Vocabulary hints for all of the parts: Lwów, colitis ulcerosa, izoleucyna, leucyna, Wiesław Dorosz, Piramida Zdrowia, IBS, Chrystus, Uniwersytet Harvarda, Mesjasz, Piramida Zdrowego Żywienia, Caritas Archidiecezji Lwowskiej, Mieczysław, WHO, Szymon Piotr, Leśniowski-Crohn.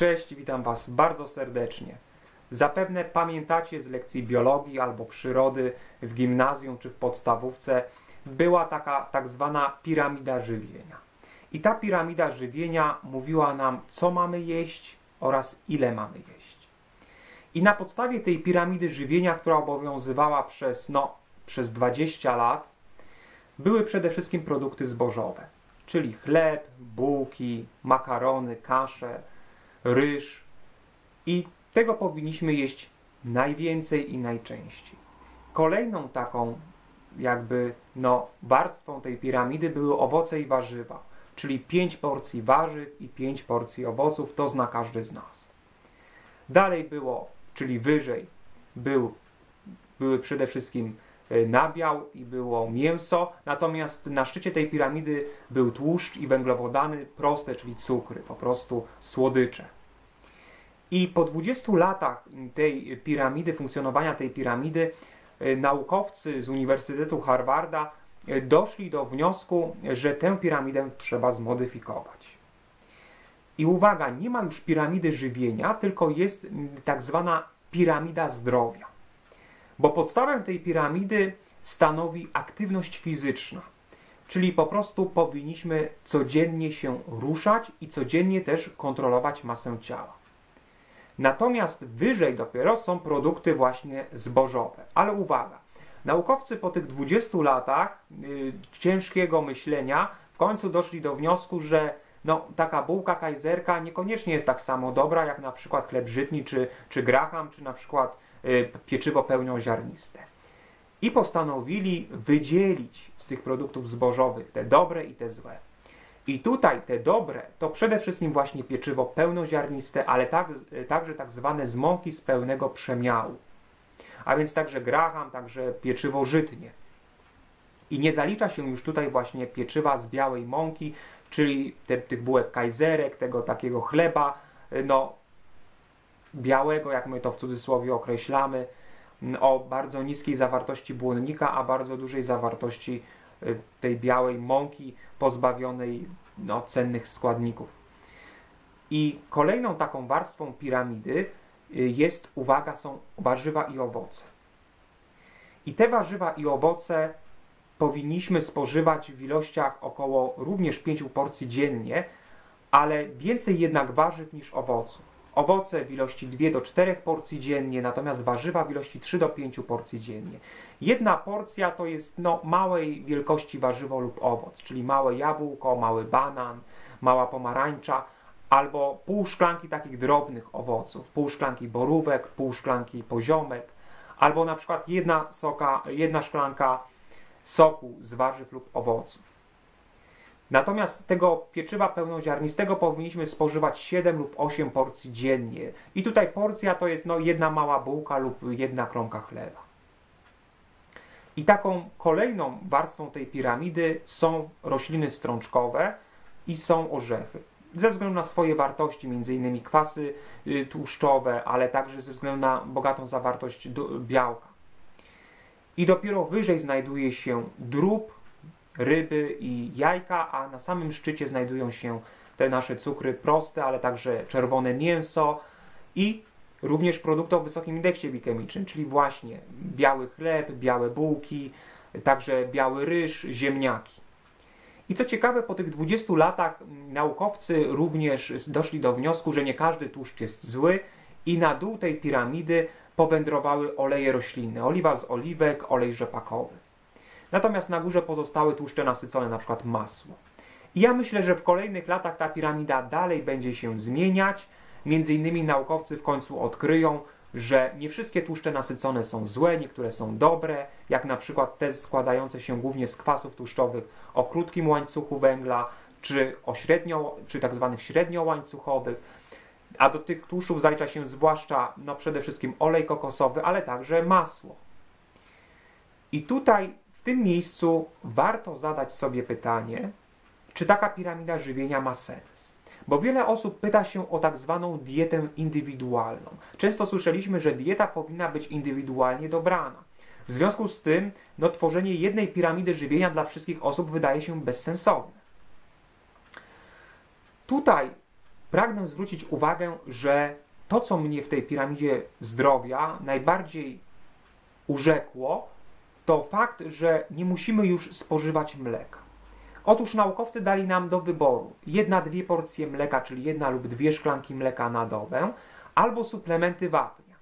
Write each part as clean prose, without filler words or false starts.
Cześć, witam Was bardzo serdecznie. Zapewne pamiętacie z lekcji biologii albo przyrody w gimnazjum czy w podstawówce była taka tak zwana piramida żywienia. I ta piramida żywienia mówiła nam, co mamy jeść oraz ile mamy jeść. I na podstawie tej piramidy żywienia, która obowiązywała przez 20 lat, były przede wszystkim produkty zbożowe, czyli chleb, bułki, makarony, kasze, ryż i tego powinniśmy jeść najwięcej i najczęściej. Kolejną taką jakby warstwą tej piramidy były owoce i warzywa, czyli 5 porcji warzyw i 5 porcji owoców, to zna każdy z nas. Dalej były przede wszystkim nabiał i było mięso, natomiast na szczycie tej piramidy był tłuszcz i węglowodany proste, czyli cukry, po prostu słodycze. I po 20 latach tej piramidy, funkcjonowania tej piramidy, naukowcy z Uniwersytetu Harvarda doszli do wniosku, że tę piramidę trzeba zmodyfikować. I uwaga, nie ma już piramidy żywienia, tylko jest tak zwana piramida zdrowia. Bo podstawę tej piramidy stanowi aktywność fizyczna. Czyli po prostu powinniśmy codziennie się ruszać i codziennie też kontrolować masę ciała. Natomiast wyżej dopiero są produkty właśnie zbożowe. Ale uwaga, naukowcy po tych 20 latach ciężkiego myślenia w końcu doszli do wniosku, że taka bułka kajzerka niekoniecznie jest tak samo dobra jak na przykład chleb żytni czy graham, czy na przykład pieczywo pełnoziarniste. I postanowili wydzielić z tych produktów zbożowych te dobre i te złe. I tutaj te dobre to przede wszystkim właśnie pieczywo pełnoziarniste, ale także tak zwane z mąki z pełnego przemiału. A więc także graham, także pieczywo żytnie. I nie zalicza się już tutaj właśnie pieczywa z białej mąki, czyli tych bułek kajzerek, tego takiego chleba, białego, jak my to w cudzysłowie określamy, o bardzo niskiej zawartości błonnika, a bardzo dużej zawartości tej białej mąki pozbawionej cennych składników. I kolejną taką warstwą piramidy jest, uwaga, są warzywa i owoce. I te warzywa i owoce powinniśmy spożywać w ilościach około również 5 porcji dziennie, ale więcej jednak warzyw niż owoców. Owoce w ilości 2 do 4 porcji dziennie, natomiast warzywa w ilości 3 do 5 porcji dziennie. Jedna porcja to jest małej wielkości warzywo lub owoc, czyli małe jabłko, mały banan, mała pomarańcza, albo pół szklanki takich drobnych owoców, pół szklanki borówek, pół szklanki poziomek, albo na przykład jedna szklanka soku z warzyw lub owoców. Natomiast tego pieczywa pełnoziarnistego powinniśmy spożywać 7 lub 8 porcji dziennie. I tutaj porcja to jest jedna mała bułka lub jedna kromka chleba. I taką kolejną warstwą tej piramidy są rośliny strączkowe i są orzechy. Ze względu na swoje wartości, m.in. kwasy tłuszczowe, ale także ze względu na bogatą zawartość białka. I dopiero wyżej znajduje się drób, ryby i jajka, a na samym szczycie znajdują się te nasze cukry proste, ale także czerwone mięso i również produkty o wysokim indeksie glikemicznym, czyli właśnie biały chleb, białe bułki, także biały ryż, ziemniaki. I co ciekawe, po tych 20 latach naukowcy również doszli do wniosku, że nie każdy tłuszcz jest zły i na dół tej piramidy powędrowały oleje roślinne, oliwa z oliwek, olej rzepakowy. Natomiast na górze pozostały tłuszcze nasycone, na przykład masło. I ja myślę, że w kolejnych latach ta piramida dalej będzie się zmieniać. Między innymi naukowcy w końcu odkryją, że nie wszystkie tłuszcze nasycone są złe, niektóre są dobre, jak na przykład te składające się głównie z kwasów tłuszczowych o krótkim łańcuchu węgla, czy tak zwanych średniołańcuchowych. A do tych tłuszczów zalicza się zwłaszcza przede wszystkim olej kokosowy, ale także masło. I tutaj w tym miejscu warto zadać sobie pytanie, czy taka piramida żywienia ma sens. Bo wiele osób pyta się o tak zwaną dietę indywidualną. Często słyszeliśmy, że dieta powinna być indywidualnie dobrana. W związku z tym tworzenie jednej piramidy żywienia dla wszystkich osób wydaje się bezsensowne. Tutaj pragnę zwrócić uwagę, że to, co mnie w tej piramidzie zdrowia najbardziej urzekło, to fakt, że nie musimy już spożywać mleka. Otóż naukowcy dali nam do wyboru 1–2 porcje mleka, czyli 1 lub 2 szklanki mleka na dobę, albo suplementy wapnia.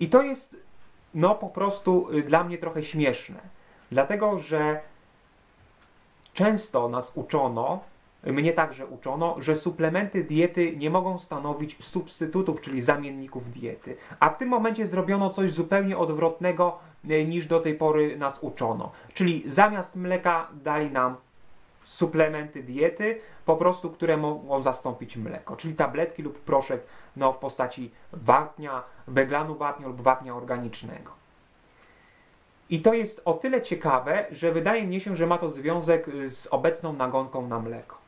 I to jest no po prostu dla mnie trochę śmieszne, dlatego że często nas uczono, mnie także uczono, że suplementy diety nie mogą stanowić substytutów, czyli zamienników diety. A w tym momencie zrobiono coś zupełnie odwrotnego, niż do tej pory nas uczono. Czyli zamiast mleka dali nam suplementy diety, po prostu, które mogą zastąpić mleko. Czyli tabletki lub proszek no, w postaci wapnia, węglanu wapnia lub wapnia organicznego. I to jest o tyle ciekawe, że wydaje mi się, że ma to związek z obecną nagonką na mleko.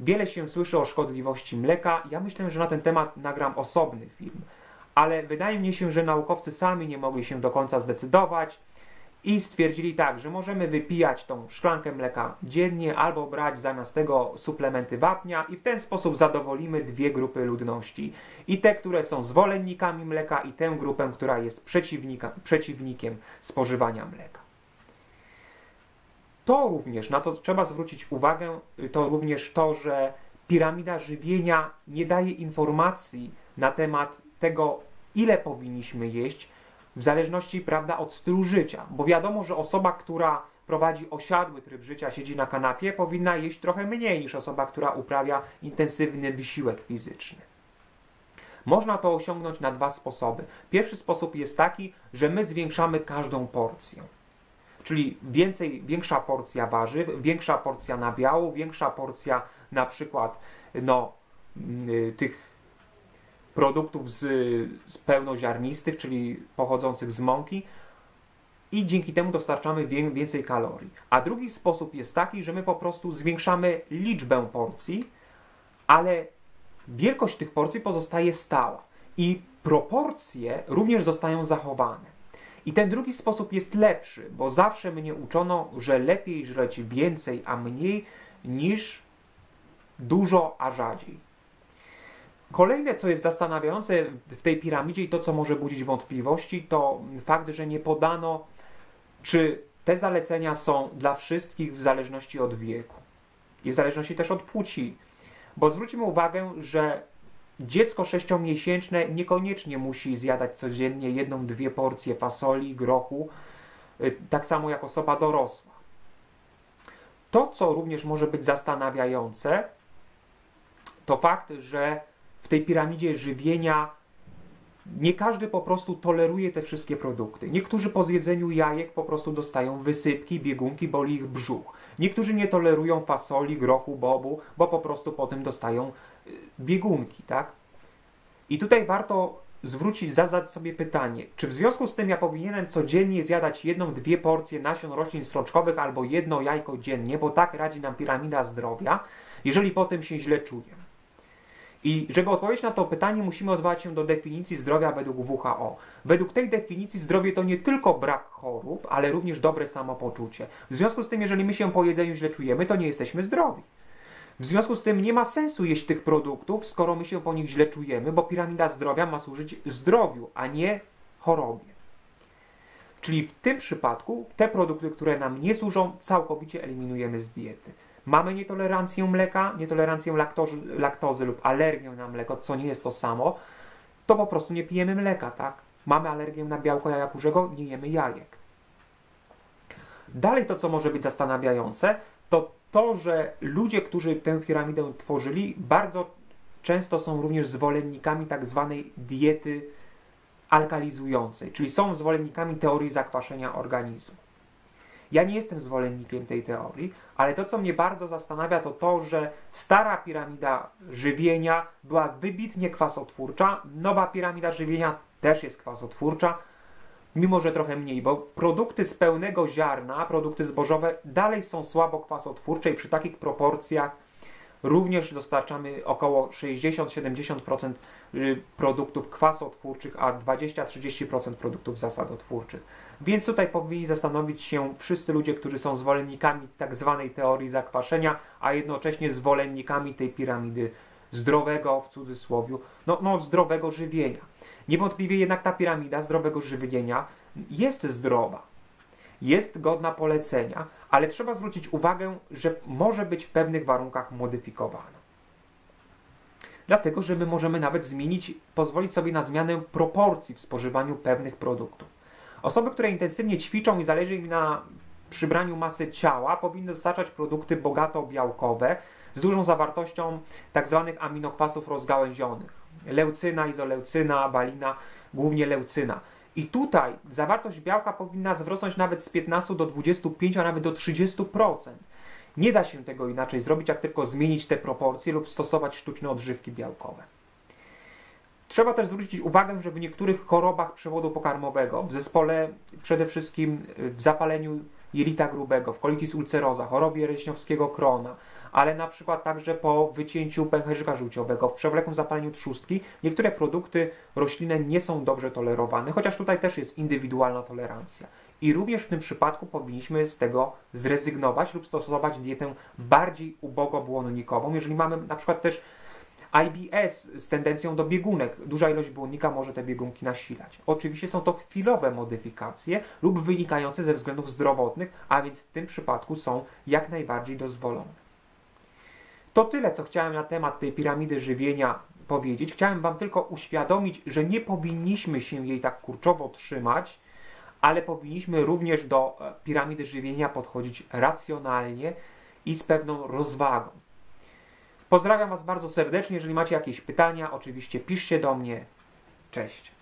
Wiele się słyszy o szkodliwości mleka. Ja myślę, że na ten temat nagram osobny film. Ale wydaje mi się, że naukowcy sami nie mogli się do końca zdecydować i stwierdzili tak, że możemy wypijać tą szklankę mleka dziennie albo brać zamiast tego suplementy wapnia i w ten sposób zadowolimy 2 grupy ludności. I te, które są zwolennikami mleka i tę grupę, która jest przeciwnikiem spożywania mleka. To również, na co trzeba zwrócić uwagę, to również to, że piramida żywienia nie daje informacji na temat tego, ile powinniśmy jeść, w zależności, prawda, od stylu życia. Bo wiadomo, że osoba, która prowadzi osiadły tryb życia, siedzi na kanapie, powinna jeść trochę mniej niż osoba, która uprawia intensywny wysiłek fizyczny. Można to osiągnąć na 2 sposoby. Pierwszy sposób jest taki, że my zwiększamy każdą porcję. Czyli większa porcja warzyw, większa porcja nabiału, większa porcja na przykład no, tych produktów z pełnoziarnistych, czyli pochodzących z mąki i dzięki temu dostarczamy więcej kalorii. A drugi sposób jest taki, że my po prostu zwiększamy liczbę porcji, ale wielkość tych porcji pozostaje stała i proporcje również zostają zachowane. I ten drugi sposób jest lepszy, bo zawsze mnie uczono, że lepiej żreć więcej, a mniej niż dużo, a rzadziej. Kolejne, co jest zastanawiające w tej piramidzie i to, co może budzić wątpliwości, to fakt, że nie podano, czy te zalecenia są dla wszystkich w zależności od wieku i w zależności też od płci. Bo zwróćmy uwagę, że dziecko 6-miesięczne niekoniecznie musi zjadać codziennie 1–2 porcje fasoli, grochu, tak samo jak osoba dorosła. To, co również może być zastanawiające, to fakt, że w tej piramidzie żywienia nie każdy po prostu toleruje te wszystkie produkty. Niektórzy po zjedzeniu jajek po prostu dostają wysypki, biegunki, boli ich brzuch. Niektórzy nie tolerują fasoli, grochu, bobu, bo po prostu potem dostają biegunki, tak? I tutaj warto zadać sobie pytanie, czy w związku z tym ja powinienem codziennie zjadać 1–2 porcje nasion roślin strączkowych albo 1 jajko dziennie, bo tak radzi nam piramida zdrowia, jeżeli potem się źle czuję. I żeby odpowiedzieć na to pytanie, musimy odwołać się do definicji zdrowia według WHO. Według tej definicji zdrowie to nie tylko brak chorób, ale również dobre samopoczucie. W związku z tym, jeżeli my się po jedzeniu źle czujemy, to nie jesteśmy zdrowi. W związku z tym nie ma sensu jeść tych produktów, skoro my się po nich źle czujemy, bo piramida zdrowia ma służyć zdrowiu, a nie chorobie. Czyli w tym przypadku te produkty, które nam nie służą, całkowicie eliminujemy z diety. Mamy nietolerancję mleka, nietolerancję laktozy lub alergię na mleko, co nie jest to samo, to po prostu nie pijemy mleka, tak? Mamy alergię na białko jaja kurzego, nie jemy jajek. Dalej to, co może być zastanawiające, to to, że ludzie, którzy tę piramidę tworzyli, bardzo często są również zwolennikami tak zwanej diety alkalizującej, czyli są zwolennikami teorii zakwaszenia organizmu. Ja nie jestem zwolennikiem tej teorii, ale to, co mnie bardzo zastanawia, to to, że stara piramida żywienia była wybitnie kwasotwórcza, nowa piramida żywienia też jest kwasotwórcza, mimo że trochę mniej, bo produkty z pełnego ziarna, produkty zbożowe dalej są słabo kwasotwórcze i przy takich proporcjach również dostarczamy około 60–70% produktów kwasotwórczych, a 20–30% produktów zasadotwórczych. Więc tutaj powinni zastanowić się wszyscy ludzie, którzy są zwolennikami tak zwanej teorii zakwaszenia, a jednocześnie zwolennikami tej piramidy zdrowego, w cudzysłowie, zdrowego żywienia. Niewątpliwie jednak ta piramida zdrowego żywienia jest zdrowa, jest godna polecenia, ale trzeba zwrócić uwagę, że może być w pewnych warunkach modyfikowana. Dlatego, że my możemy nawet zmienić, pozwolić sobie na zmianę proporcji w spożywaniu pewnych produktów. Osoby, które intensywnie ćwiczą i zależy im na przybraniu masy ciała, powinny dostarczać produkty bogato białkowe z dużą zawartością tzw. aminokwasów rozgałęzionych. Leucyna, izoleucyna, balina, głównie leucyna. I tutaj zawartość białka powinna wzrosnąć nawet z 15 do 25, a nawet do 30%. Nie da się tego inaczej zrobić, jak tylko zmienić te proporcje lub stosować sztuczne odżywki białkowe. Trzeba też zwrócić uwagę, że w niektórych chorobach przewodu pokarmowego, w zespole przede wszystkim w zapaleniu jelita grubego, w colitis ulcerosa, chorobie Leśniowskiego-Crohna, ale na przykład także po wycięciu pęcherzyka żółciowego, w przewlekłym zapaleniu trzustki, niektóre produkty roślinne nie są dobrze tolerowane, chociaż tutaj też jest indywidualna tolerancja. I również w tym przypadku powinniśmy z tego zrezygnować lub stosować dietę bardziej ubogobłonnikową, jeżeli mamy na przykład też IBS z tendencją do biegunek. Duża ilość błonnika może te biegunki nasilać. Oczywiście są to chwilowe modyfikacje lub wynikające ze względów zdrowotnych, a więc w tym przypadku są jak najbardziej dozwolone. To tyle, co chciałem na temat tej piramidy żywienia powiedzieć. Chciałem Wam tylko uświadomić, że nie powinniśmy się jej tak kurczowo trzymać, ale powinniśmy również do piramidy żywienia podchodzić racjonalnie i z pewną rozwagą. Pozdrawiam Was bardzo serdecznie. Jeżeli macie jakieś pytania, oczywiście piszcie do mnie. Cześć.